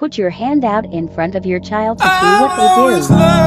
Put your hand out in front of your child to see what they do.